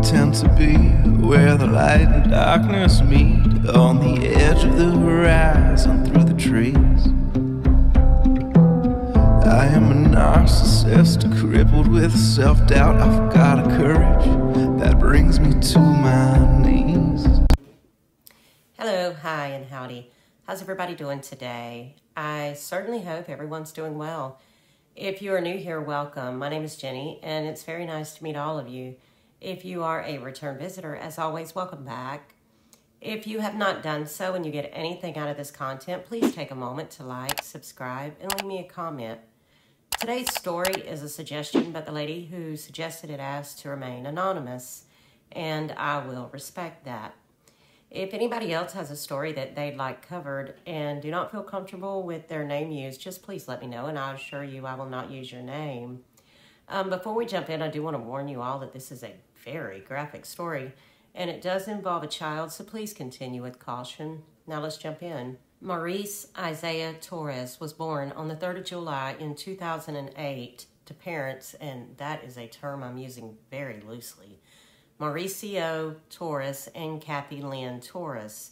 pretend to be where the light and darkness meet, on the edge of the horizon through the trees. I am a narcissist, crippled with self-doubt. I've got a courage that brings me to my knees. Hello, hi, and howdy. How's everybody doing today? I certainly hope everyone's doing well. If you are new here, welcome. My name is Jenny, and it's very nice to meet all of you. If you are a return visitor, as always, welcome back. If you have not done so and you get anything out of this content, please take a moment to like, subscribe, and leave me a comment. Today's story is a suggestion, but the lady who suggested it asked to remain anonymous, and I will respect that. If anybody else has a story that they'd like covered and do not feel comfortable with their name used, just please let me know, and I assure you I will not use your name. Before we jump in, I do want to warn you all that this is a very graphic story, and it does involve a child, so please continue with caution. Now let's jump in. Maurice Isaiah Torres was born on the 3rd of July in 2008 to parents, and that is a term I'm using very loosely, Mauricio Torres and Kathy Lynn Torres.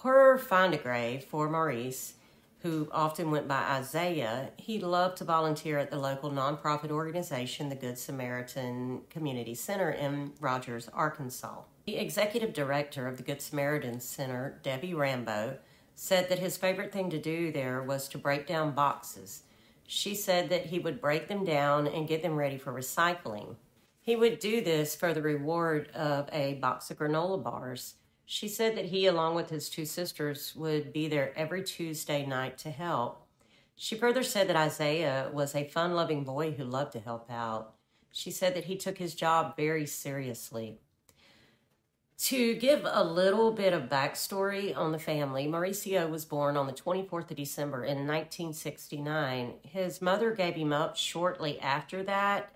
Per Find a Grave for Maurice, who often went by Isaiah, he loved to volunteer at the local nonprofit organization, the Good Samaritan Community Center in Rogers, Arkansas. The executive director of the Good Samaritan Center, Debbie Rambo, said that his favorite thing to do there was to break down boxes. She said that he would break them down and get them ready for recycling. He would do this for the reward of a box of granola bars. She said that he, along with his two sisters, would be there every Tuesday night to help. She further said that Isaiah was a fun-loving boy who loved to help out. She said that he took his job very seriously. To give a little bit of backstory on the family, Mauricio was born on the 24th of December in 1969. His mother gave him up shortly after that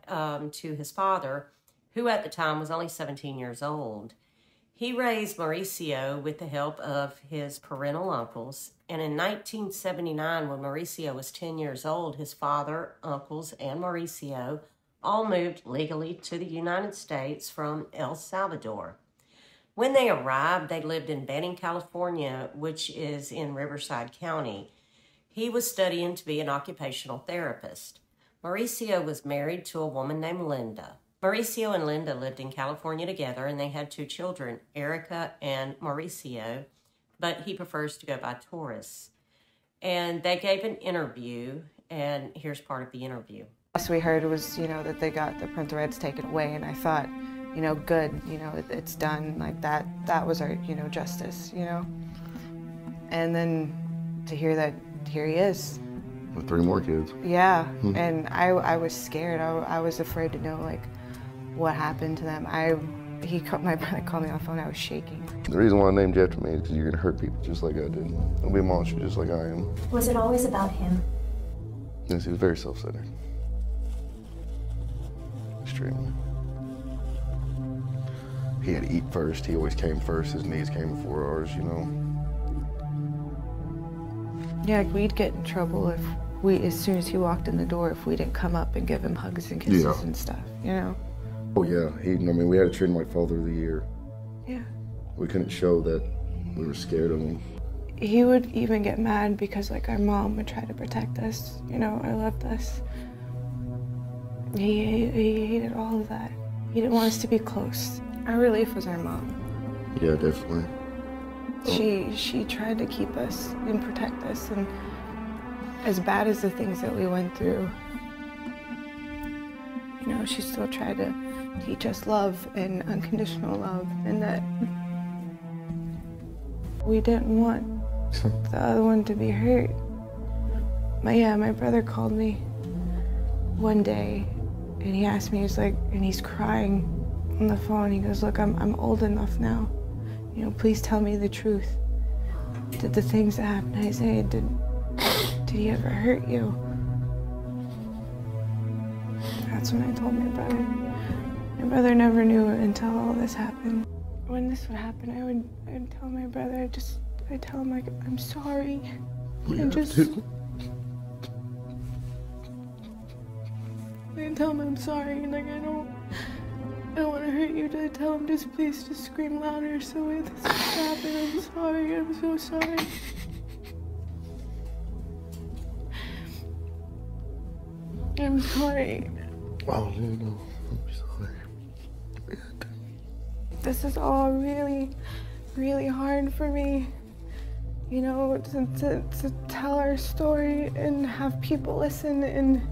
to his father, who at the time was only 17 years old. He raised Mauricio with the help of his parental uncles, and in 1979, when Mauricio was 10 years old, his father, uncles, and Mauricio all moved legally to the United States from El Salvador. When they arrived, they lived in Banning, California, which is in Riverside County. He was studying to be an occupational therapist. Mauricio was married to a woman named Linda. Mauricio and Linda lived in California together, and they had two children, Erica and Mauricio, but he prefers to go by Torres. And they gave an interview, and here's part of the interview. Last we heard was, you know, that they got the parental rights taken away, and I thought, you know, good, you know, it's done, like that was our, you know, justice, you know? And then to hear that here he is. With three more kids. Yeah, and I was scared. I was afraid to know, like, what happened to them. My brother called me on the phone, I was shaking. The reason why I named you after me is because you're gonna hurt people just like I did. I'll be a monster just like I am. Was it always about him? Yes, he was very self-centered. Extremely. He had to eat first. He always came first. His needs came before ours, you know. Yeah, we'd get in trouble if we, as soon as he walked in the door, if we didn't come up and give him hugs and kisses and stuff, you know. Oh yeah, we had to treat him like Father of the Year. Yeah. We couldn't show that we were scared of him. He would even get mad because, like, our mom would try to protect us, you know, or loved us. He hated all of that. He didn't want us to be close. Our relief was our mom. Yeah, definitely. She tried to keep us and protect us, and as bad as the things that we went through, you know, she still tried to teach us love and unconditional love, and that we didn't want the other one to be hurt. My brother called me one day, and he asked me, he's like, and he's crying on the phone, he goes, look, I'm old enough now. You know, please tell me the truth. Did the things that happened to Isaiah, did he ever hurt you? That's when I told my brother. My brother never knew until all this happened. When this would happen, I would tell my brother, I'd tell him, like, I'm sorry. And just, I'd tell him I'm sorry, and like, I don't. don't want to hurt you. Did I tell him just please just scream louder so it doesn't happen? I'm sorry. I'm so sorry. I'm sorry. Oh, no. I'm sorry. This is all really, really hard for me. You know, to tell our story and have people listen and...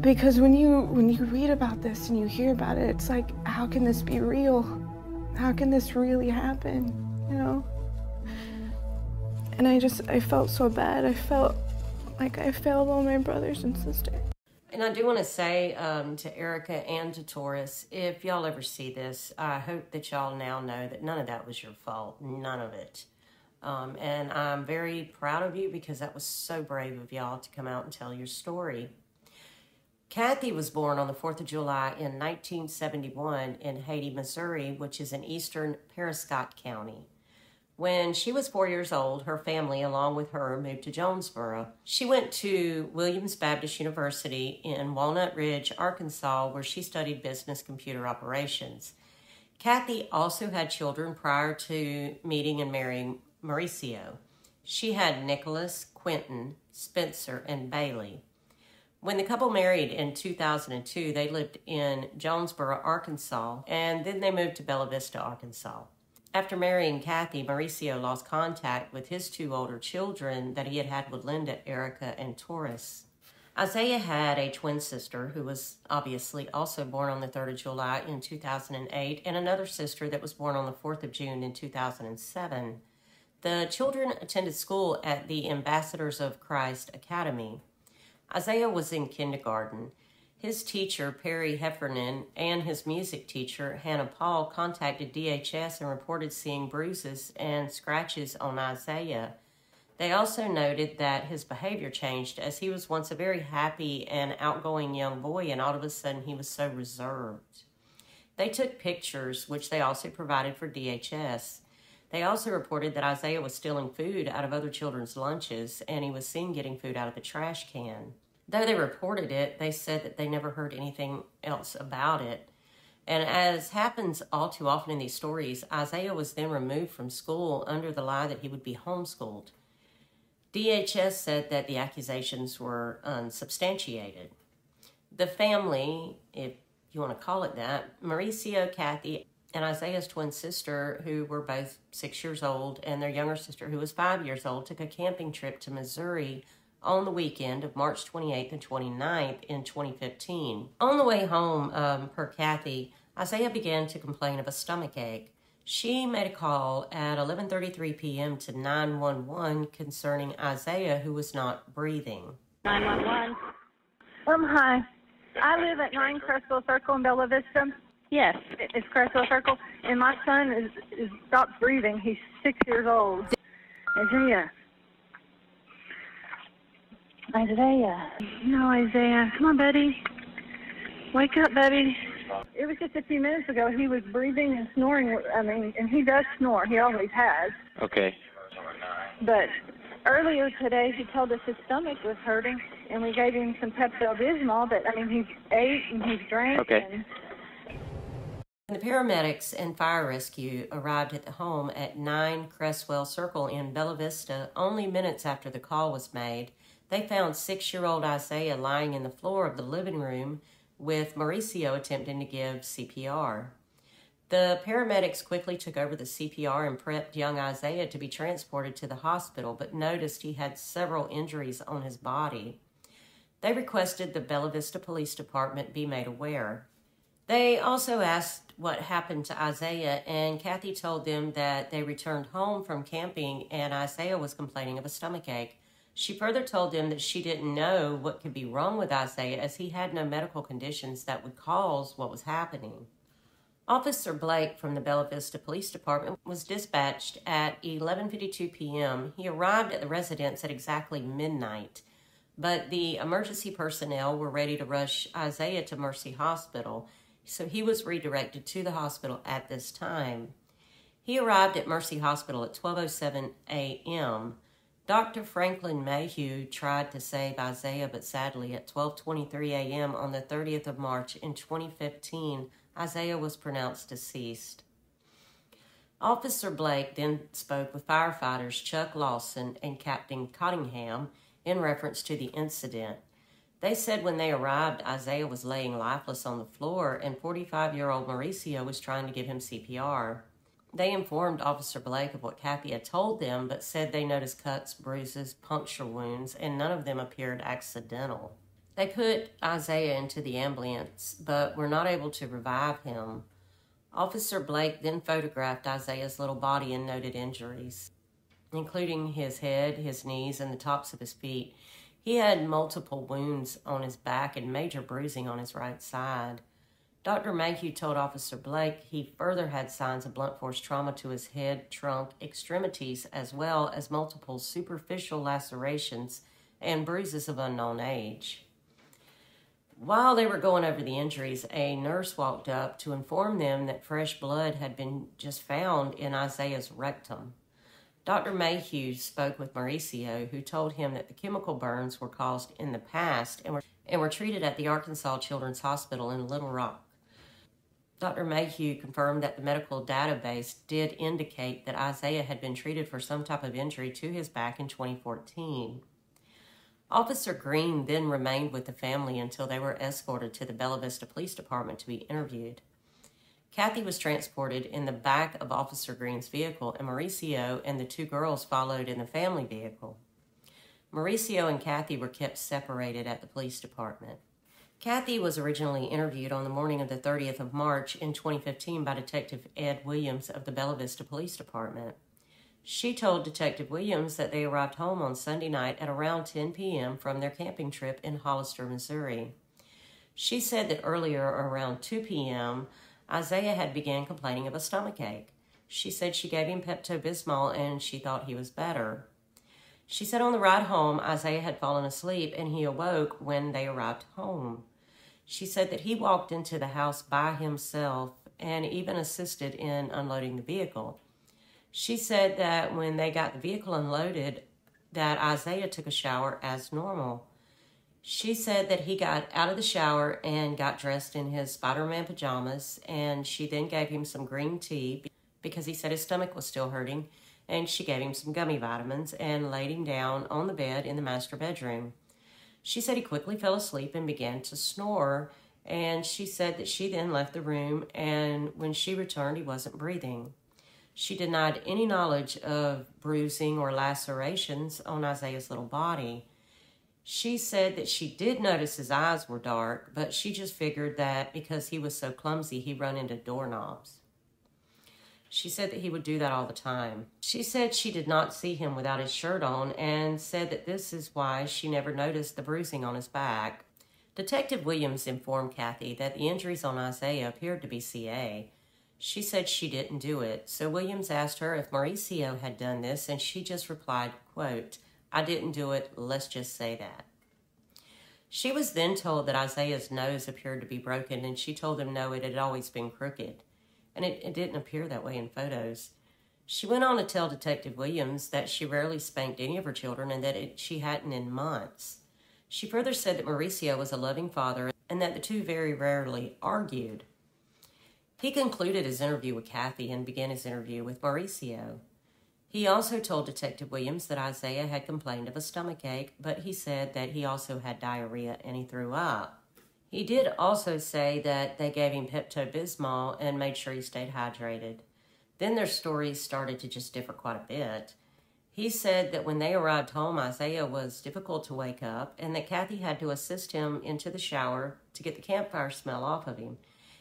Because when you read about this and you hear about it, it's like, how can this be real? How can this really happen, you know? And I felt so bad. I felt like I failed all my brothers and sisters. And I do want to say to Erica and to Torres, if y'all ever see this, I hope that y'all now know that none of that was your fault, none of it. And I'm very proud of you because that was so brave of y'all to come out and tell your story. Kathy was born on the 4th of July in 1971 in Hayti, Missouri, which is in eastern Periscott County. When she was 4 years old, her family, along with her, moved to Jonesboro. She went to Williams Baptist University in Walnut Ridge, Arkansas, where she studied business computer operations. Kathy also had children prior to meeting and marrying Mauricio. She had Nicholas, Quentin, Spencer, and Bailey. When the couple married in 2002, they lived in Jonesboro, Arkansas, and then they moved to Bella Vista, Arkansas. After marrying Kathy, Mauricio lost contact with his two older children that he had had with Linda, Erica, and Torres. Isaiah had a twin sister who was obviously also born on the 3rd of July in 2008, and another sister that was born on the 4th of June in 2007. The children attended school at the Ambassadors of Christ Academy. Isaiah was in kindergarten. His teacher, Perry Heffernan, and his music teacher, Hannah Paul, contacted DHS and reported seeing bruises and scratches on Isaiah. They also noted that his behavior changed, as he was once a very happy and outgoing young boy, and all of a sudden he was so reserved. They took pictures, which they also provided for DHS. They also reported that Isaiah was stealing food out of other children's lunches, and he was seen getting food out of a trash can. Though they reported it, they said that they never heard anything else about it. And as happens all too often in these stories, Isaiah was then removed from school under the lie that he would be homeschooled. DHS said that the accusations were unsubstantiated. The family, if you want to call it that, Mauricio, Kathy, and Isaiah's twin sister, who were both 6 years old, and their younger sister, who was 5 years old, took a camping trip to Missouri on the weekend of March 28th and 29th in 2015. On the way home, per Kathy, Isaiah began to complain of a stomachache. She made a call at 11:33 p.m. to 911 concerning Isaiah, who was not breathing. 911. Hi. I live at 9 Cresswell Circle in Bella Vista. Yes, it's Cresswell Circle, and my son is stopped breathing. He's 6 years old. Isaiah. No, Isaiah. Come on, buddy. Wake up, buddy. It was just a few minutes ago. He was breathing and snoring. I mean, and he does snore. He always has. Okay. But earlier today, he told us his stomach was hurting, and we gave him some Pepto-Bismol, but, I mean, he ate and he drank. Okay. The paramedics and fire rescue arrived at the home at 9 Cresswell Circle in Bella Vista only minutes after the call was made. They found six-year-old Isaiah lying in the floor of the living room with Mauricio attempting to give CPR. The paramedics quickly took over the CPR and prepped young Isaiah to be transported to the hospital, but noticed he had several injuries on his body. They requested the Bella Vista Police Department be made aware. They also asked what happened to Isaiah, and Kathy told them that they returned home from camping and Isaiah was complaining of a stomachache. She further told them that she didn't know what could be wrong with Isaiah, as he had no medical conditions that would cause what was happening. Officer Blake from the Bella Vista Police Department was dispatched at 11:52 p.m. He arrived at the residence at exactly midnight, but the emergency personnel were ready to rush Isaiah to Mercy Hospital, so he was redirected to the hospital at this time. He arrived at Mercy Hospital at 12:07 a.m. Dr. Franklin Mayhew tried to save Isaiah, but sadly, at 12:23 a.m. on the 30th of March in 2015, Isaiah was pronounced deceased. Officer Blake then spoke with firefighters Chuck Lawson and Captain Cottingham in reference to the incident. They said when they arrived, Isaiah was laying lifeless on the floor and 45-year-old Mauricio was trying to give him CPR. They informed Officer Blake of what Kathy had told them, but said they noticed cuts, bruises, puncture wounds, and none of them appeared accidental. They put Isaiah into the ambulance, but were not able to revive him. Officer Blake then photographed Isaiah's little body and noted injuries, including his head, his knees, and the tops of his feet. He had multiple wounds on his back and major bruising on his right side. Dr. Mayhew told Officer Blake he further had signs of blunt force trauma to his head, trunk, extremities, as well as multiple superficial lacerations and bruises of unknown age. While they were going over the injuries, a nurse walked up to inform them that fresh blood had been just found in Isaiah's rectum. Dr. Mayhew spoke with Mauricio, who told him that the chemical burns were caused in the past and were treated at the Arkansas Children's Hospital in Little Rock. Dr. Mayhew confirmed that the medical database did indicate that Isaiah had been treated for some type of injury to his back in 2014. Officer Green then remained with the family until they were escorted to the Bella Vista Police Department to be interviewed. Kathy was transported in the back of Officer Green's vehicle, and Mauricio and the two girls followed in the family vehicle. Mauricio and Kathy were kept separated at the police department. Kathy was originally interviewed on the morning of the 30th of March in 2015 by Detective Ed Williams of the Bella Vista Police Department. She told Detective Williams that they arrived home on Sunday night at around 10 p.m. from their camping trip in Hollister, Missouri. She said that earlier, around 2 p.m., Isaiah had began complaining of a stomachache. She said she gave him Pepto-Bismol and she thought he was better. She said on the ride home, Isaiah had fallen asleep and he awoke when they arrived home. She said that he walked into the house by himself and even assisted in unloading the vehicle. She said that when they got the vehicle unloaded, that Isaiah took a shower as normal. She said that he got out of the shower and got dressed in his Spider-Man pajamas, and she then gave him some green tea because he said his stomach was still hurting, and she gave him some gummy vitamins and laid him down on the bed in the master bedroom. She said he quickly fell asleep and began to snore, and she said that she then left the room, and when she returned, he wasn't breathing. She denied any knowledge of bruising or lacerations on Isaiah's little body. She said that she did notice his eyes were dark, but she just figured that because he was so clumsy, he run into doorknobs. She said that he would do that all the time. She said she did not see him without his shirt on and said that this is why she never noticed the bruising on his back. Detective Williams informed Kathy that the injuries on Isaiah appeared to be CA. She said she didn't do it, so Williams asked her if Mauricio had done this, and she just replied, quote, "I didn't do it, let's just say that." She was then told that Isaiah's nose appeared to be broken, and she told him no, it had always been crooked, and it didn't appear that way in photos. She went on to tell Detective Williams that she rarely spanked any of her children and that she hadn't in months. She further said that Mauricio was a loving father and that the two very rarely argued. He concluded his interview with Kathy and began his interview with Mauricio. He also told Detective Williams that Isaiah had complained of a stomachache, but he said that he also had diarrhea and he threw up. He did also say that they gave him Pepto-Bismol and made sure he stayed hydrated. Then their stories started to just differ quite a bit. He said that when they arrived home, Isaiah was difficult to wake up and that Kathy had to assist him into the shower to get the campfire smell off of him.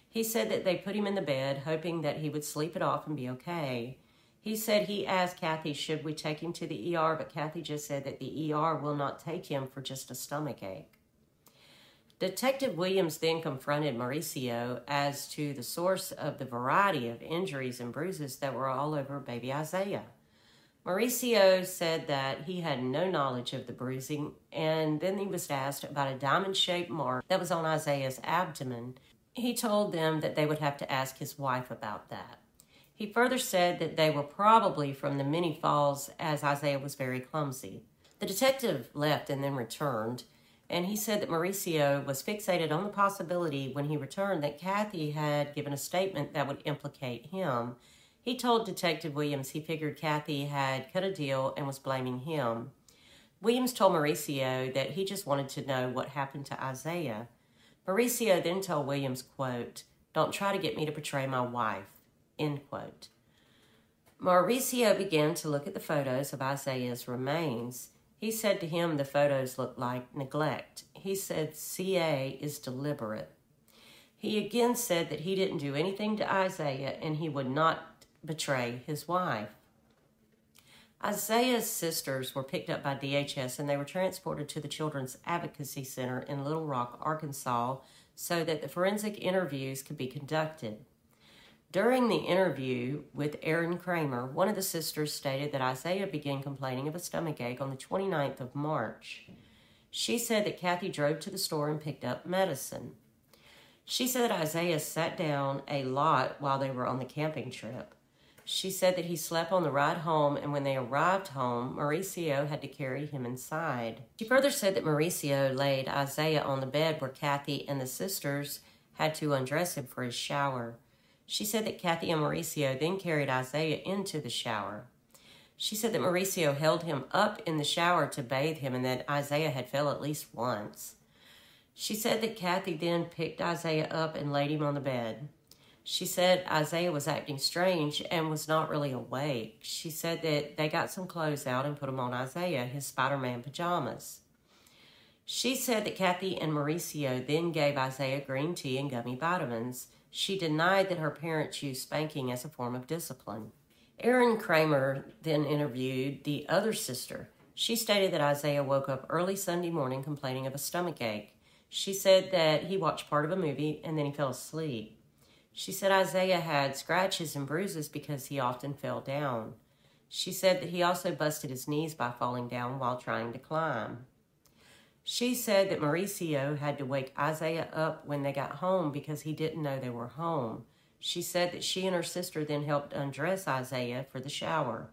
He said that they put him in the bed, hoping that he would sleep it off and be okay. He said he asked Kathy, should we take him to the ER, but Kathy just said that the ER will not take him for just a stomachache. Detective Williams then confronted Mauricio as to the source of the variety of injuries and bruises that were all over baby Isaiah. Mauricio said that he had no knowledge of the bruising, and then he was asked about a diamond-shaped mark that was on Isaiah's abdomen. He told them that they would have to ask his wife about that. He further said that they were probably from the many falls, as Isaiah was very clumsy. The detective left and then returned, and he said that Mauricio was fixated on the possibility when he returned that Kathy had given a statement that would implicate him. He told Detective Williams he figured Kathy had cut a deal and was blaming him. Williams told Mauricio that he just wanted to know what happened to Isaiah. Mauricio then told Williams, quote, "Don't try to get me to betray my wife," end quote. Mauricio began to look at the photos of Isaiah's remains. He said to him the photos looked like neglect. He said CA is deliberate. He again said that he didn't do anything to Isaiah and he would not betray his wife. Isaiah's sisters were picked up by DHS and they were transported to the Children's Advocacy Center in Little Rock, Arkansas, so that the forensic interviews could be conducted. During the interview with Aaron Kramer, one of the sisters stated that Isaiah began complaining of a stomachache on the 29th of March. She said that Kathy drove to the store and picked up medicine. She said that Isaiah sat down a lot while they were on the camping trip. She said that he slept on the ride home, and when they arrived home, Mauricio had to carry him inside. She further said that Mauricio laid Isaiah on the bed where Kathy and the sisters had to undress him for his shower. She said that Kathy and Mauricio then carried Isaiah into the shower. She said that Mauricio held him up in the shower to bathe him and that Isaiah had fell at least once. She said that Kathy then picked Isaiah up and laid him on the bed. She said Isaiah was acting strange and was not really awake. She said that they got some clothes out and put them on Isaiah, his Spider-Man pajamas. She said that Kathy and Mauricio then gave Isaiah green tea and gummy vitamins. She denied that her parents used spanking as a form of discipline. Aaron Kramer then interviewed the other sister. She stated that Isaiah woke up early Sunday morning complaining of a stomachache. She said that he watched part of a movie and then he fell asleep. She said Isaiah had scratches and bruises because he often fell down. She said that he also busted his knees by falling down while trying to climb. She said that Mauricio had to wake Isaiah up when they got home because he didn't know they were home. She said that she and her sister then helped undress Isaiah for the shower.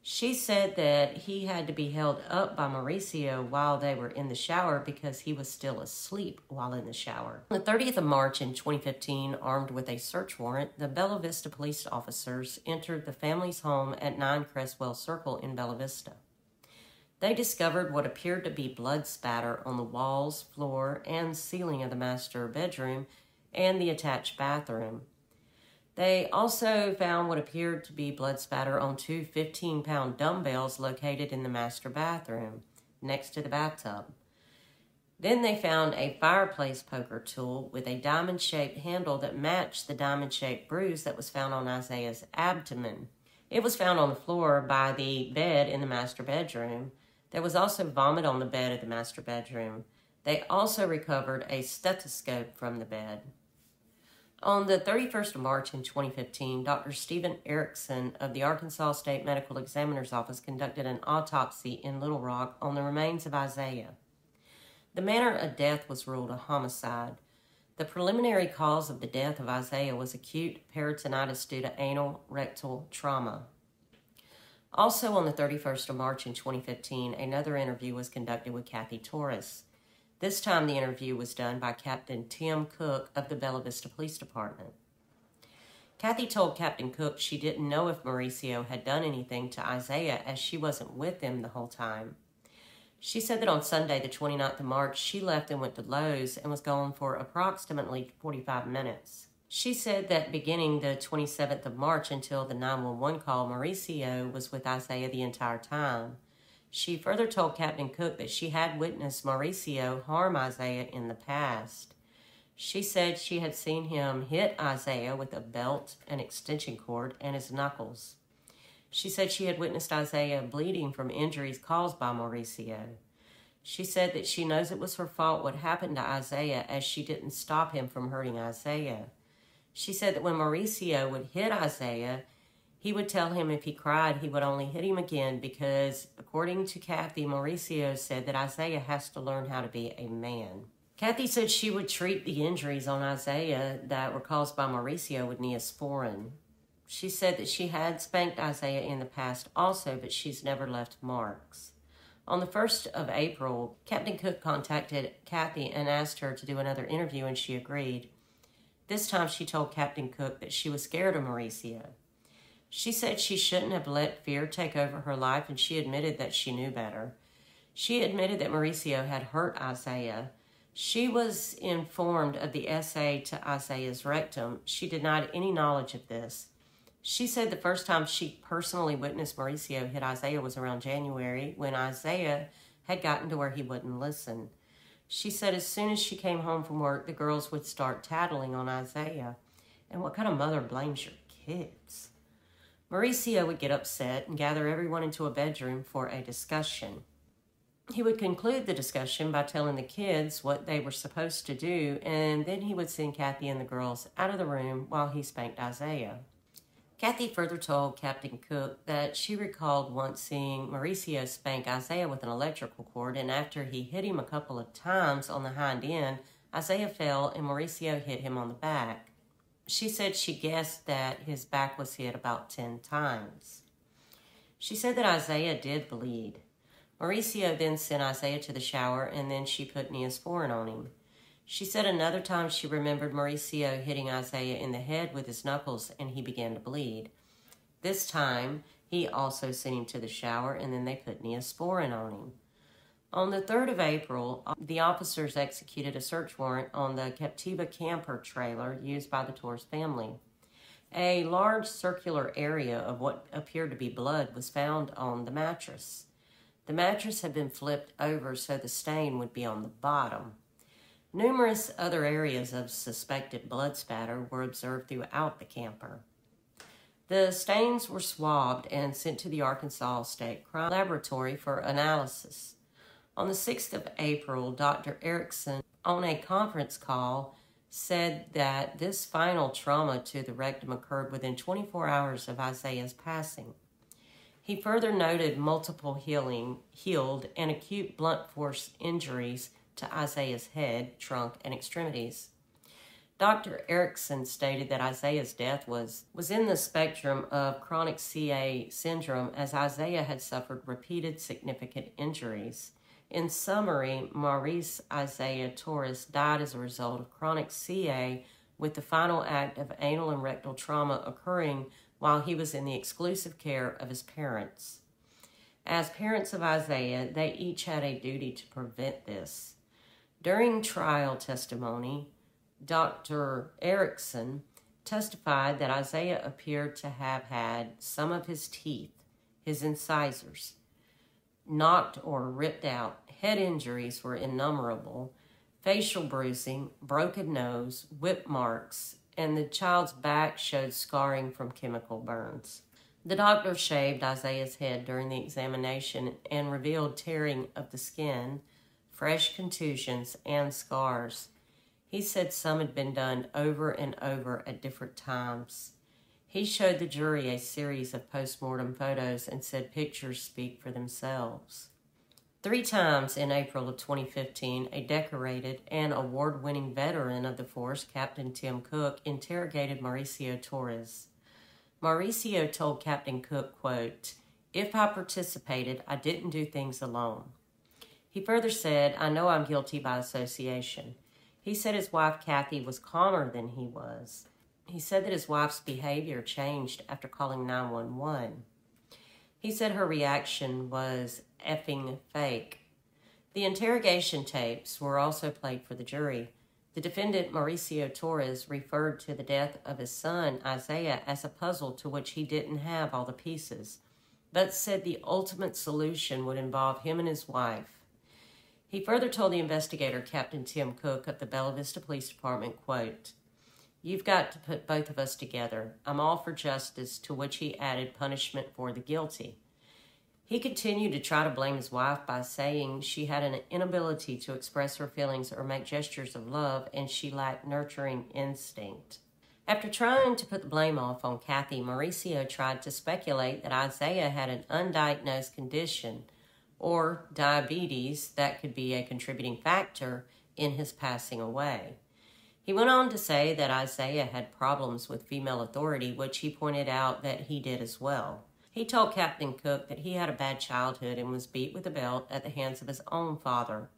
She said that he had to be held up by Mauricio while they were in the shower because he was still asleep while in the shower. On the 30th of March in 2015, armed with a search warrant, the Bella Vista police officers entered the family's home at 9 Cresswell Circle in Bella Vista. They discovered what appeared to be blood spatter on the walls, floor, and ceiling of the master bedroom and the attached bathroom. They also found what appeared to be blood spatter on two 15-pound dumbbells located in the master bathroom next to the bathtub. Then they found a fireplace poker tool with a diamond-shaped handle that matched the diamond-shaped bruise that was found on Isaiah's abdomen. It was found on the floor by the bed in the master bedroom. There was also vomit on the bed of the master bedroom. They also recovered a stethoscope from the bed. On the 31st of March in 2015, Dr. Stephen Erickson of the Arkansas State Medical Examiner's Office conducted an autopsy in Little Rock on the remains of Isaiah. The manner of death was ruled a homicide. The preliminary cause of the death of Isaiah was acute peritonitis due to anal rectal trauma. Also on the 31st of March in 2015, another interview was conducted with Kathy Torres. This time the interview was done by Captain Tim Cook of the Bella Vista Police Department. Kathy told Captain Cook she didn't know if Mauricio had done anything to Isaiah as she wasn't with him the whole time. She said that on Sunday, the 29th of March, she left and went to Lowe's and was gone for approximately 45 minutes. She said that beginning the 27th of March until the 911 call, Mauricio was with Isaiah the entire time. She further told Captain Cook that she had witnessed Mauricio harm Isaiah in the past. She said she had seen him hit Isaiah with a belt, an extension cord, and his knuckles. She said she had witnessed Isaiah bleeding from injuries caused by Mauricio. She said that she knows it was her fault what happened to Isaiah as she didn't stop him from hurting Isaiah. She said that when Mauricio would hit Isaiah, he would tell him if he cried, he would only hit him again because, according to Kathy, Mauricio said that Isaiah has to learn how to be a man. Kathy said she would treat the injuries on Isaiah that were caused by Mauricio with Neosporin. She said that she had spanked Isaiah in the past also, but she's never left marks. On the 1st of April, Captain Cook contacted Kathy and asked her to do another interview, and she agreed. This time she told Captain Cook that she was scared of Mauricio. She said she shouldn't have let fear take over her life, and she admitted that she knew better. She admitted that Mauricio had hurt Isaiah. She was informed of the SA to Isaiah's rectum. She denied any knowledge of this. She said the first time she personally witnessed Mauricio hit Isaiah was around January, when Isaiah had gotten to where he wouldn't listen. She said as soon as she came home from work, the girls would start tattling on Isaiah. And what kind of mother blames your kids? Mauricio would get upset and gather everyone into a bedroom for a discussion. He would conclude the discussion by telling the kids what they were supposed to do, and then he would send Kathy and the girls out of the room while he spanked Isaiah. Kathy further told Captain Cook that she recalled once seeing Mauricio spank Isaiah with an electrical cord, and after he hit him a couple of times on the hind end, Isaiah fell and Mauricio hit him on the back. She said she guessed that his back was hit about 10 times. She said that Isaiah did bleed. Mauricio then sent Isaiah to the shower, and then she put Neosporin on him. She said another time she remembered Mauricio hitting Isaiah in the head with his knuckles, and he began to bleed. This time, he also sent him to the shower, and then they put Neosporin on him. On the 3rd of April, the officers executed a search warrant on the Captiva camper trailer used by the Torres family. A large circular area of what appeared to be blood was found on the mattress. The mattress had been flipped over so the stain would be on the bottom. Numerous other areas of suspected blood spatter were observed throughout the camper. The stains were swabbed and sent to the Arkansas State Crime Laboratory for analysis. On the 6th of April, Dr. Erickson, on a conference call, said that this final trauma to the rectum occurred within 24 hours of Isaiah's passing. He further noted multiple healed and acute blunt force injuries to Isaiah's head, trunk, and extremities. Dr. Erickson stated that Isaiah's death was in the spectrum of chronic CA syndrome, as Isaiah had suffered repeated significant injuries. In summary, Maurice Isaiah Torres died as a result of chronic CA, with the final act of anal and rectal trauma occurring while he was in the exclusive care of his parents. As parents of Isaiah, they each had a duty to prevent this. During trial testimony, Dr. Erickson testified that Isaiah appeared to have had some of his teeth, his incisors, knocked or ripped out. Head injuries were innumerable, facial bruising, broken nose, whip marks, and the child's back showed scarring from chemical burns. The doctor shaved Isaiah's head during the examination and revealed tearing of the skin, fresh contusions, and scars. He said some had been done over and over at different times. He showed the jury a series of post-mortem photos and said pictures speak for themselves. 3 times in April of 2015, a decorated and award-winning veteran of the force, Captain Tim Cook, interrogated Mauricio Torres. Mauricio told Captain Cook, quote, "If I participated, I didn't do things alone." He further said, "I know I'm guilty by association." He said his wife, Kathy, was calmer than he was. He said that his wife's behavior changed after calling 911. He said her reaction was effing fake. The interrogation tapes were also played for the jury. The defendant, Mauricio Torres, referred to the death of his son, Isaiah, as a puzzle to which he didn't have all the pieces, but said the ultimate solution would involve him and his wife. He further told the investigator, Captain Tim Cook, of the Bella Vista Police Department, quote, "You've got to put both of us together. I'm all for justice," to which he added punishment for the guilty. He continued to try to blame his wife by saying she had an inability to express her feelings or make gestures of love, and she lacked nurturing instinct. After trying to put the blame off on Kathy, Mauricio tried to speculate that Isaiah had an undiagnosed condition or diabetes that could be a contributing factor in his passing away. He went on to say that Isaiah had problems with female authority, which he pointed out that he did as well. He told Captain Cook that he had a bad childhood and was beat with a belt at the hands of his own father.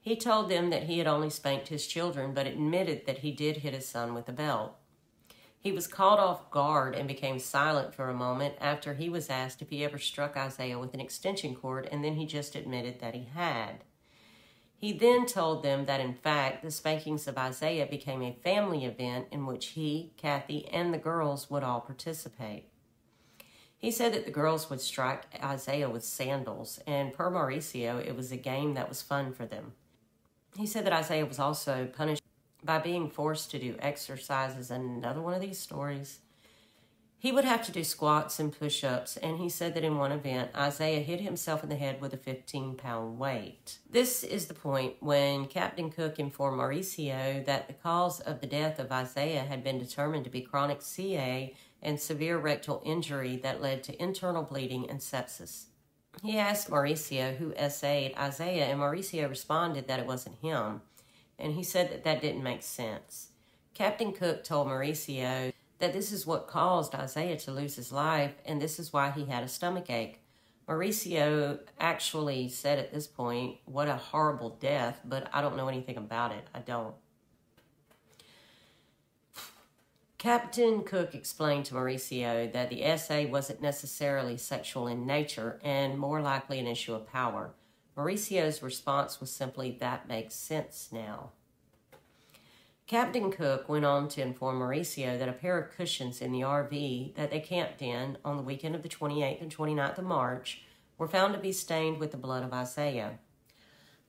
He told them that he had only spanked his children, but admitted that he did hit his son with a belt. He was caught off guard and became silent for a moment after he was asked if he ever struck Isaiah with an extension cord, and then he just admitted that he had. He then told them that, in fact, the spankings of Isaiah became a family event in which he, Kathy, and the girls would all participate. He said that the girls would strike Isaiah with sandals, and per Mauricio, it was a game that was fun for them. He said that Isaiah was also punished by being forced to do exercises, another one of these stories. He would have to do squats and push-ups, and he said that in one event, Isaiah hit himself in the head with a 15-pound weight. This is the point when Captain Cook informed Mauricio that the cause of the death of Isaiah had been determined to be chronic CA and severe rectal injury that led to internal bleeding and sepsis. He asked Mauricio who SA'd Isaiah, and Mauricio responded that it wasn't him, and he said that that didn't make sense. Captain Cook told Mauricio that this is what caused Isaiah to lose his life, and this is why he had a stomach ache. Mauricio actually said at this point, "What a horrible death, but I don't know anything about it. I don't." Captain Cook explained to Mauricio that the essay wasn't necessarily sexual in nature and more likely an issue of power. Mauricio's response was simply, "That makes sense now." Captain Cook went on to inform Mauricio that a pair of cushions in the RV that they camped in on the weekend of the 28th and 29th of March were found to be stained with the blood of Isaiah.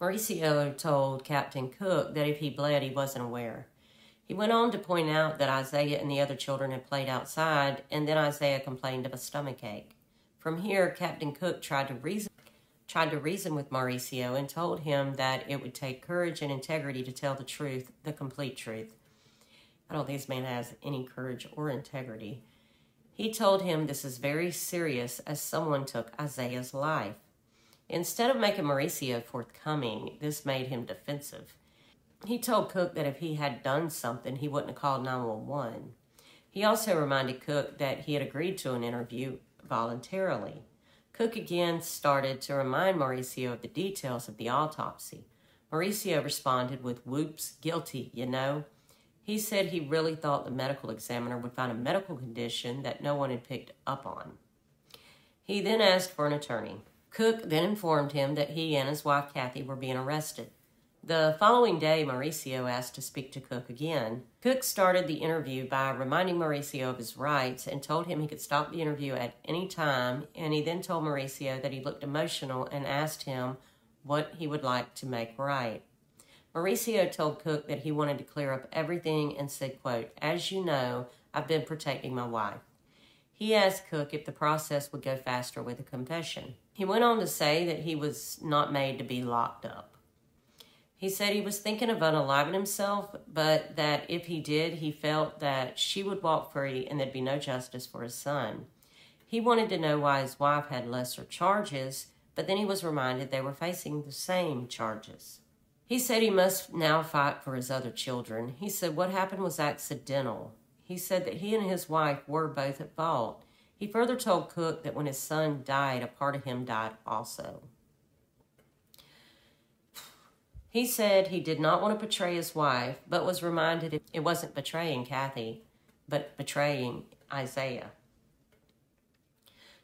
Mauricio told Captain Cook that if he bled, he wasn't aware. He went on to point out that Isaiah and the other children had played outside, and then Isaiah complained of a stomach ache. From here, Captain Cook tried to reason with Mauricio and told him that it would take courage and integrity to tell the truth, the complete truth. I don't think this man has any courage or integrity. He told him this is very serious as someone took Isaiah's life. Instead of making Mauricio forthcoming, this made him defensive. He told Cook that if he had done something, he wouldn't have called 911. He also reminded Cook that he had agreed to an interview voluntarily. Cook again started to remind Mauricio of the details of the autopsy. Mauricio responded with, "Whoops, guilty, you know." He said he really thought the medical examiner would find a medical condition that no one had picked up on. He then asked for an attorney. Cook then informed him that he and his wife, Kathy, were being arrested. The following day, Mauricio asked to speak to Cook again. Cook started the interview by reminding Mauricio of his rights and told him he could stop the interview at any time, and he then told Mauricio that he looked emotional and asked him what he would like to make right. Mauricio told Cook that he wanted to clear up everything and said, quote, "As you know, I've been protecting my wife." He asked Cook if the process would go faster with a confession. He went on to say that he was not made to be locked up. He said he was thinking of unaliving himself, but that if he did, he felt that she would walk free and there'd be no justice for his son. He wanted to know why his wife had lesser charges, but then he was reminded they were facing the same charges. He said he must now fight for his other children. He said what happened was accidental. He said that he and his wife were both at fault. He further told Cook that when his son died, a part of him died also. He said he did not want to betray his wife, but was reminded it wasn't betraying Kathy, but betraying Isaiah.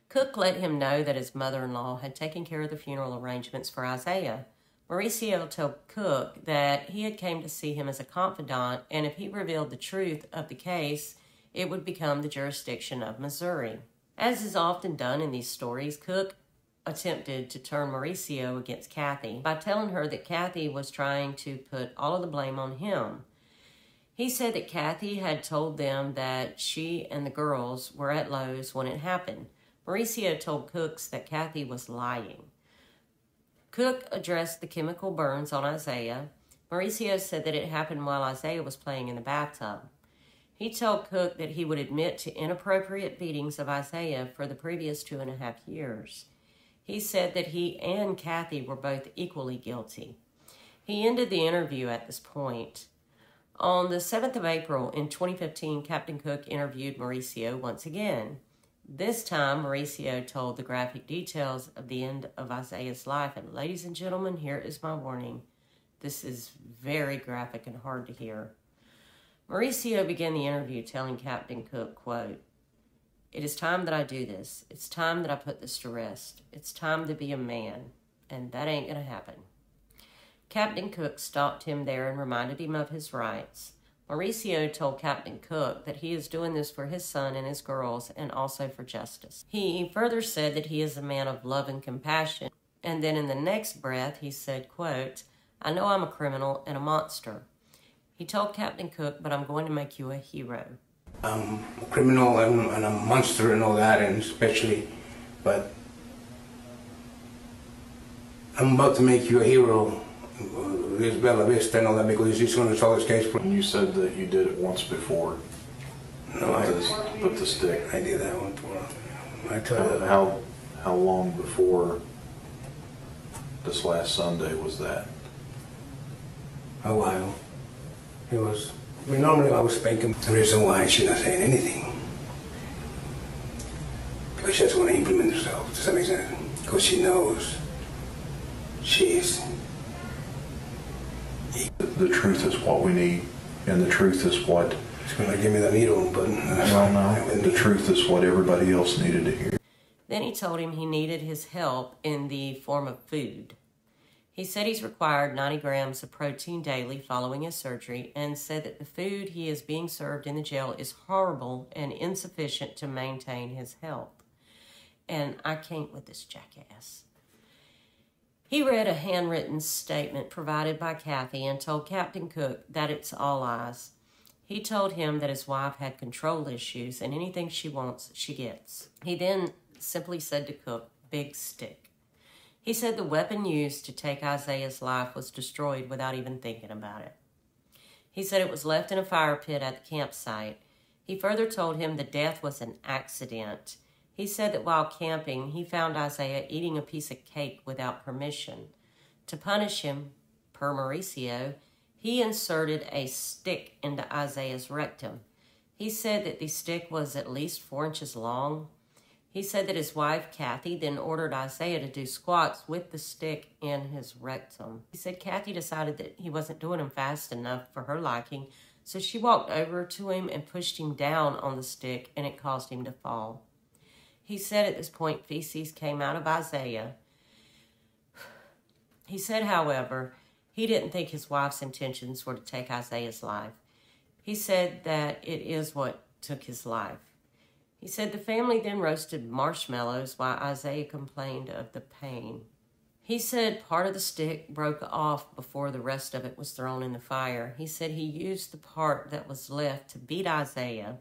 Cook let him know that his mother-in-law had taken care of the funeral arrangements for Isaiah. Mauricio told Cook that he had come to see him as a confidant, and if he revealed the truth of the case, it would become the jurisdiction of Missouri. As is often done in these stories, Cook attempted to turn Mauricio against Kathy by telling her that Kathy was trying to put all of the blame on him. He said that Kathy had told them that she and the girls were at Lowe's when it happened. Mauricio told Cooks that Kathy was lying. Cook addressed the chemical burns on Isaiah. Mauricio said that it happened while Isaiah was playing in the bathtub. He told Cook that he would admit to inappropriate beatings of Isaiah for the previous 2.5 years. He said that he and Kathy were both equally guilty. He ended the interview at this point. On the 7th of April in 2015, Captain Cook interviewed Mauricio once again. This time, Mauricio told the graphic details of the end of Isaiah's life. And ladies and gentlemen, here is my warning. This is very graphic and hard to hear. Mauricio began the interview telling Captain Cook, quote, "It is time that I do this. It's time that I put this to rest. It's time to be a man. And that ain't gonna happen." Captain Cook stopped him there and reminded him of his rights. Mauricio told Captain Cook that he is doing this for his son and his girls and also for justice. He further said that he is a man of love and compassion. And then in the next breath, he said, quote, "I know I'm a criminal and a monster." He told Captain Cook, "But I'm going to make you a hero." I'm a criminal and a monster and all that, and especially, but I'm about to make you a hero. This Bella Vista and all that, because this is going to solve this case. You said that you did it once before. No, I put the stick. I did that one. I tell you that. How long before this last Sunday was that? A while. It was. I mean, normally I was spanking. The reason why she's not saying anything, because she doesn't want to implement herself. Does that make sense? Because she knows she's. The truth is what we need, and the truth is what... She's going to give me the needle, but... No, the truth is what everybody else needed to hear. Then he told him he needed his help in the form of food. He said he's required 90 grams of protein daily following his surgery, and said that the food he is being served in the jail is horrible and insufficient to maintain his health. And I can't with this jackass. He read a handwritten statement provided by Kathy and told Captain Cook that it's all lies. He told him that his wife had control issues and anything she wants, she gets. He then simply said to Cook, "Big stick." He said the weapon used to take Isaiah's life was destroyed without even thinking about it. He said it was left in a fire pit at the campsite. He further told him the death was an accident. He said that while camping, he found Isaiah eating a piece of cake without permission. To punish him, per Mauricio, he inserted a stick into Isaiah's rectum. He said that the stick was at least 4 inches long. He said that his wife, Kathy, then ordered Isaiah to do squats with the stick in his rectum. He said Kathy decided that he wasn't doing them fast enough for her liking, so she walked over to him and pushed him down on the stick, and it caused him to fall. He said at this point, feces came out of Isaiah. He said, however, he didn't think his wife's intentions were to take Isaiah's life. He said that it is what took his life. He said the family then roasted marshmallows while Isaiah complained of the pain. He said part of the stick broke off before the rest of it was thrown in the fire. He said he used the part that was left to beat Isaiah,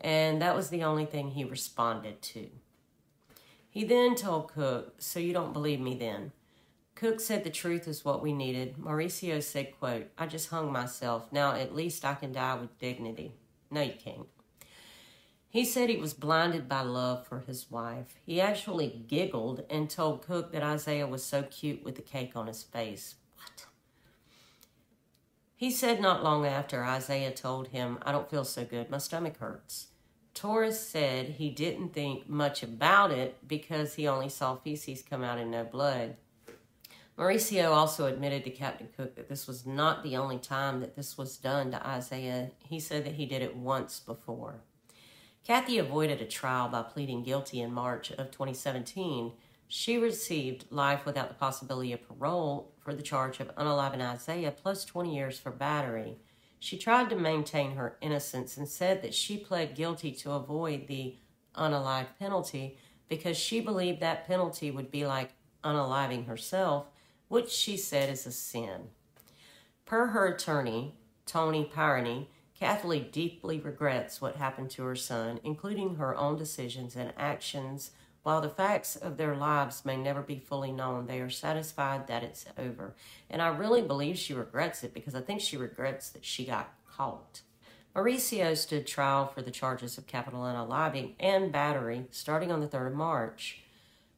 and that was the only thing he responded to. He then told Cook, "So you don't believe me then?" Cook said the truth is what we needed. Mauricio said, quote, "I just hung myself. Now at least I can die with dignity." No, you can't. He said he was blinded by love for his wife. He actually giggled and told Cook that Isaiah was so cute with the cake on his face. What? He said not long after, Isaiah told him, "I don't feel so good. My stomach hurts." Torres said he didn't think much about it because he only saw feces come out and no blood. Mauricio also admitted to Captain Cook that this was not the only time that this was done to Isaiah. He said that he did it once before. Kathy avoided a trial by pleading guilty in March of 2017. She received life without the possibility of parole for the charge of unaliving Isaiah, plus 20 years for battery. She tried to maintain her innocence and said that she pled guilty to avoid the unalive penalty because she believed that penalty would be like unaliving herself, which she said is a sin. Per her attorney, Tony Pirani, Kathy deeply regrets what happened to her son, including her own decisions and actions. While the facts of their lives may never be fully known, they are satisfied that it's over. And I really believe she regrets it because I think she regrets that she got caught. Mauricio stood trial for the charges of capital unaliving and battery starting on the 3rd of March.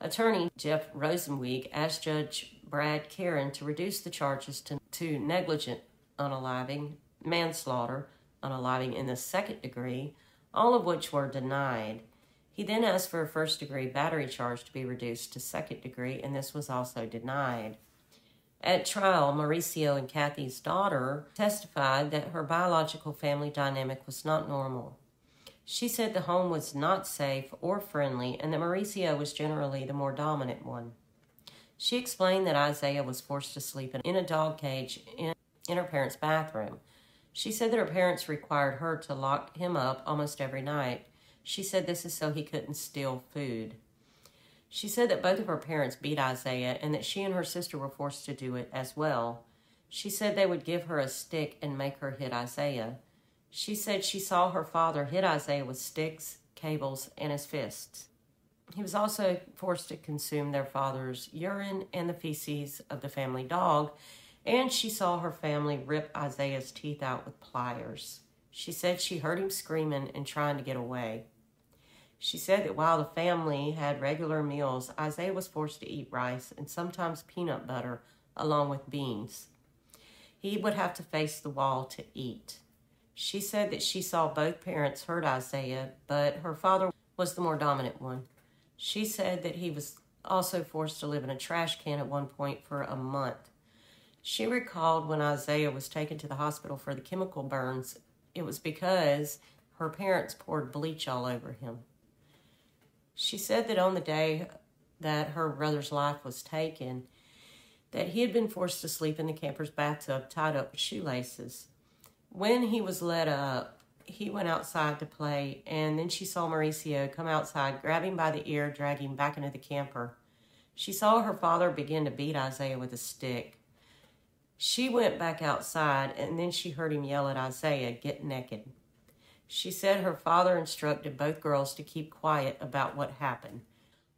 Attorney Jeff Rosenweig asked Judge Brad Caron to reduce the charges to negligent unaliving manslaughter on alighting in the second degree, all of which were denied. He then asked for a first-degree battery charge to be reduced to second degree, and this was also denied. At trial, Mauricio and Kathy's daughter testified that her biological family dynamic was not normal. She said the home was not safe or friendly, and that Mauricio was generally the more dominant one. She explained that Isaiah was forced to sleep in a dog cage in her parents' bathroom. She said that her parents required her to lock him up almost every night. She said this is so he couldn't steal food. She said that both of her parents beat Isaiah and that she and her sister were forced to do it as well. She said they would give her a stick and make her hit Isaiah. She said she saw her father hit Isaiah with sticks, cables, and his fists. He was also forced to consume their father's urine and the feces of the family dog, and she saw her family rip Isaiah's teeth out with pliers. She said she heard him screaming and trying to get away. She said that while the family had regular meals, Isaiah was forced to eat rice and sometimes peanut butter along with beans. He would have to face the wall to eat. She said that she saw both parents hurt Isaiah, but her father was the more dominant one. She said that he was also forced to live in a trash can at one point for a month. She recalled when Isaiah was taken to the hospital for the chemical burns, it was because her parents poured bleach all over him. She said that on the day that her brother's life was taken, that he had been forced to sleep in the camper's bathtub tied up with shoelaces. When he was let up, he went outside to play, and then she saw Mauricio come outside, grab him by the ear, drag him back into the camper. She saw her father begin to beat Isaiah with a stick. She went back outside, and then she heard him yell at Isaiah, "Get naked." She said her father instructed both girls to keep quiet about what happened.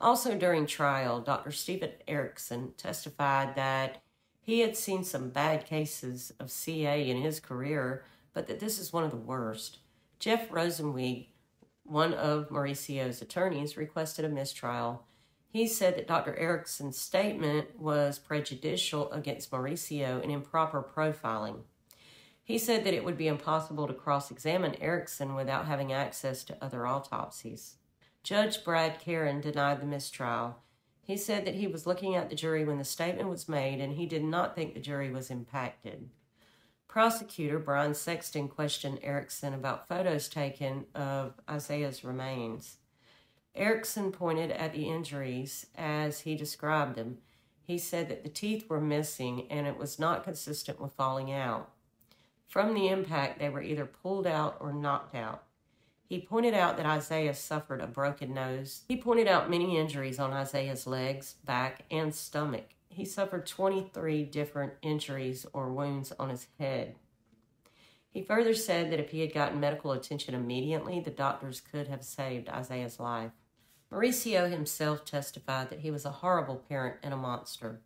Also during trial, Dr. Stephen Erickson testified that he had seen some bad cases of CA in his career, but that this is one of the worst. Jeff Rosenweig, one of Mauricio's attorneys, requested a mistrial. He said that Dr. Erickson's statement was prejudicial against Mauricio and improper profiling. He said that it would be impossible to cross-examine Erickson without having access to other autopsies. Judge Brad Caron denied the mistrial. He said that he was looking at the jury when the statement was made, and he did not think the jury was impacted. Prosecutor Brian Sexton questioned Erickson about photos taken of Isaiah's remains. Erickson pointed at the injuries as he described them. He said that the teeth were missing, and it was not consistent with falling out. From the impact, they were either pulled out or knocked out. He pointed out that Isaiah suffered a broken nose. He pointed out many injuries on Isaiah's legs, back, and stomach. He suffered 23 different injuries or wounds on his head. He further said that if he had gotten medical attention immediately, the doctors could have saved Isaiah's life. Mauricio himself testified that he was a horrible parent and a monster.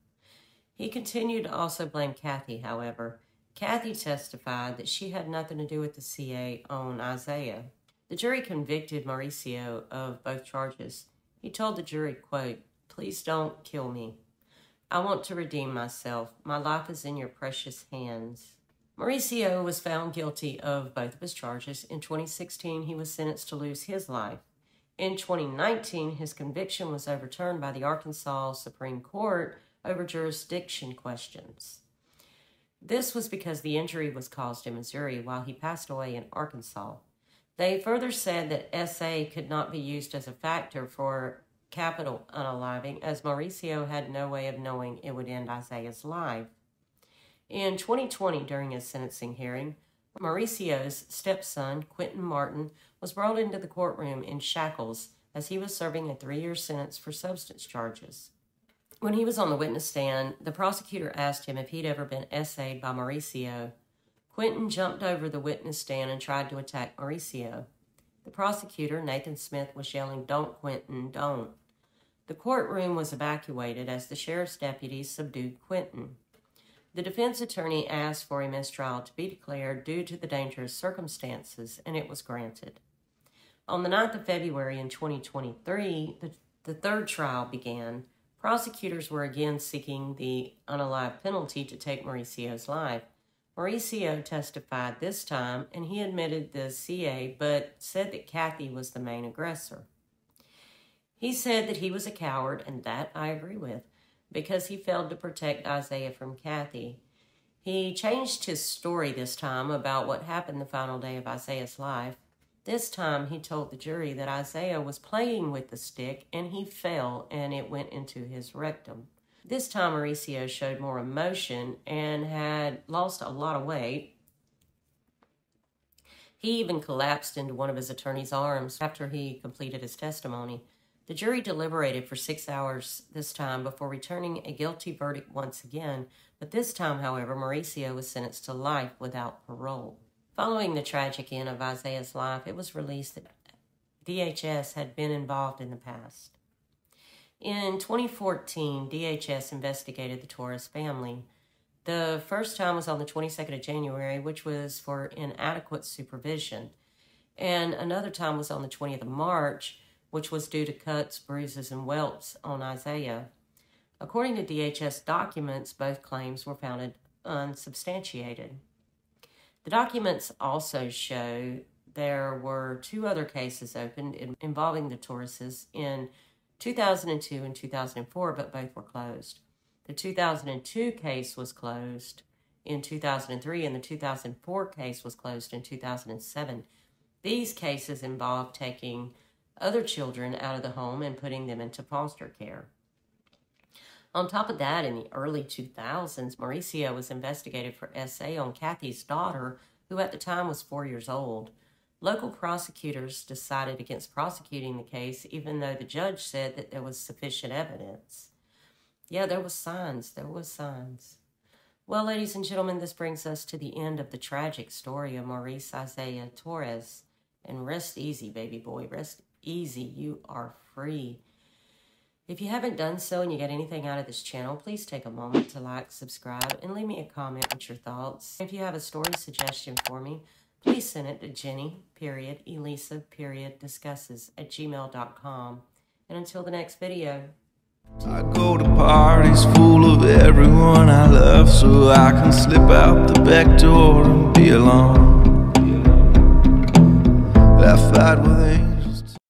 He continued to also blame Kathy, however. Kathy testified that she had nothing to do with the CA on Isaiah. The jury convicted Mauricio of both charges. He told the jury, quote, "Please don't kill me. I want to redeem myself. My life is in your precious hands." Mauricio was found guilty of both of his charges. In 2016, he was sentenced to lose his life. In 2019, his conviction was overturned by the Arkansas Supreme Court over jurisdiction questions. This was because the injury was caused in Missouri while he passed away in Arkansas. They further said that SA could not be used as a factor for capital unaliving, as Mauricio had no way of knowing it would end Isaiah's life. In 2020, during his sentencing hearing, Mauricio's stepson, Quentin Martin, was brought into the courtroom in shackles as he was serving a 3-year sentence for substance charges. When he was on the witness stand, the prosecutor asked him if he'd ever been SA'd by Mauricio. Quentin jumped over the witness stand and tried to attack Mauricio. The prosecutor, Nathan Smith, was yelling, "Don't, Quentin, don't." The courtroom was evacuated as the sheriff's deputies subdued Quentin. The defense attorney asked for a mistrial to be declared due to the dangerous circumstances, and it was granted. On the 9th of February in 2023, the third trial began. Prosecutors were again seeking the unalive penalty to take Mauricio's life. Mauricio testified this time, and he admitted the CA, but said that Kathy was the main aggressor. He said that he was a coward, and that I agree with, because he failed to protect Isaiah from Kathy. He changed his story this time about what happened the final day of Isaiah's life. This time, he told the jury that Isaiah was playing with the stick, and he fell, and it went into his rectum. This time, Mauricio showed more emotion and had lost a lot of weight. He even collapsed into one of his attorney's arms after he completed his testimony. The jury deliberated for 6 hours this time before returning a guilty verdict once again, but this time, however, Mauricio was sentenced to life without parole. Following the tragic end of Isaiah's life, it was released that DHS had been involved in the past. In 2014, DHS investigated the Torres family. The first time was on the 22nd of January, which was for inadequate supervision, and another time was on the 20th of March, which was due to cuts, bruises, and welts on Isaiah. According to DHS documents, both claims were found unsubstantiated. The documents also show there were two other cases opened involving the Torreses in 2002 and 2004, but both were closed. The 2002 case was closed in 2003, and the 2004 case was closed in 2007. These cases involved taking other children out of the home and putting them into foster care. On top of that, in the early 2000s, Mauricio was investigated for SA on Kathy's daughter, who at the time was 4 years old. Local prosecutors decided against prosecuting the case, even though the judge said that there was sufficient evidence. Yeah, there was signs. There was signs. Well, ladies and gentlemen, this brings us to the end of the tragic story of Maurice Isaiah Torres. And rest easy, baby boy. Rest easy. You are free. If you haven't done so and you get anything out of this channel, please take a moment to like, subscribe, and leave me a comment with your thoughts. If you have a story suggestion for me, please send it to jenny.elisa.discusses@gmail.com. And until the next video. I go to parties full of everyone I love, so I can slip out the back door and be alone. I fight with angels.